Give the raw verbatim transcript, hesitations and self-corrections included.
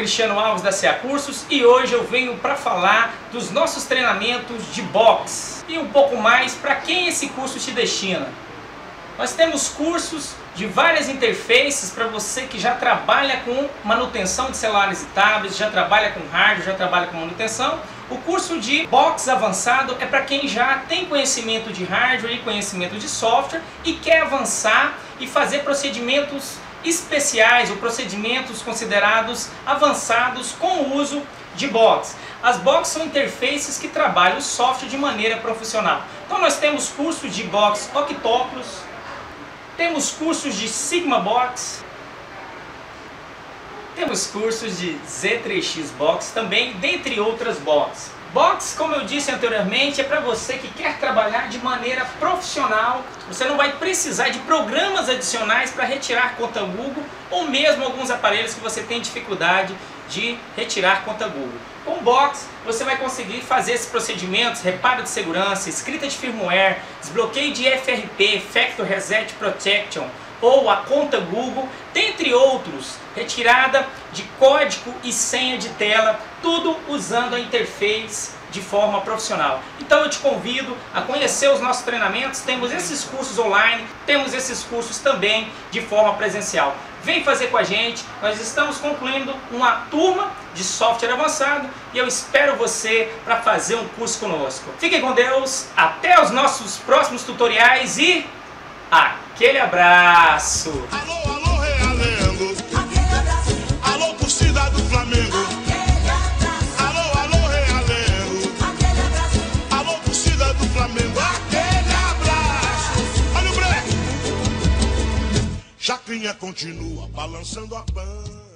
Cristiano Alves da C A Cursos e hoje eu venho para falar dos nossos treinamentos de boxe e um pouco mais para quem esse curso te destina. Nós temos cursos de várias interfaces para você que já trabalha com manutenção de celulares e tablets, já trabalha com hardware, já trabalha com manutenção. O curso de box avançado é para quem já tem conhecimento de hardware e conhecimento de software e quer avançar e fazer procedimentos especiais ou procedimentos considerados avançados com o uso de box. As box são interfaces que trabalham o software de maneira profissional. Então nós temos curso de Box Octoplus, temos cursos de Sigma Box, temos cursos de Z três X Box também, dentre outras box. Box, como eu disse anteriormente, é para você que quer trabalhar de maneira profissional. Você não vai precisar de programas adicionais para retirar conta Google ou mesmo alguns aparelhos que você tem dificuldade de retirar conta Google. Com Box, você vai conseguir fazer esses procedimentos, reparo de segurança, escrita de firmware, desbloqueio de F R P, Factory Reset Protection, ou a conta Google, dentre outros, retirada de código e senha de tela, tudo usando a interface de forma profissional. Então eu te convido a conhecer os nossos treinamentos, temos esses cursos online, temos esses cursos também de forma presencial. Vem fazer com a gente, nós estamos concluindo uma turma de software avançado e eu espero você para fazer um curso conosco. Fiquem com Deus, até os nossos próximos tutoriais e aquele abraço! Alô, alô, Realengo! Aquele abraço! Alô, torcida do Flamengo! Aquele abraço! Alô, alô, Realengo! Aquele abraço! Alô, torcida do Flamengo! Aquele abraço! Olha o break! Chacrinha continua balançando a pan.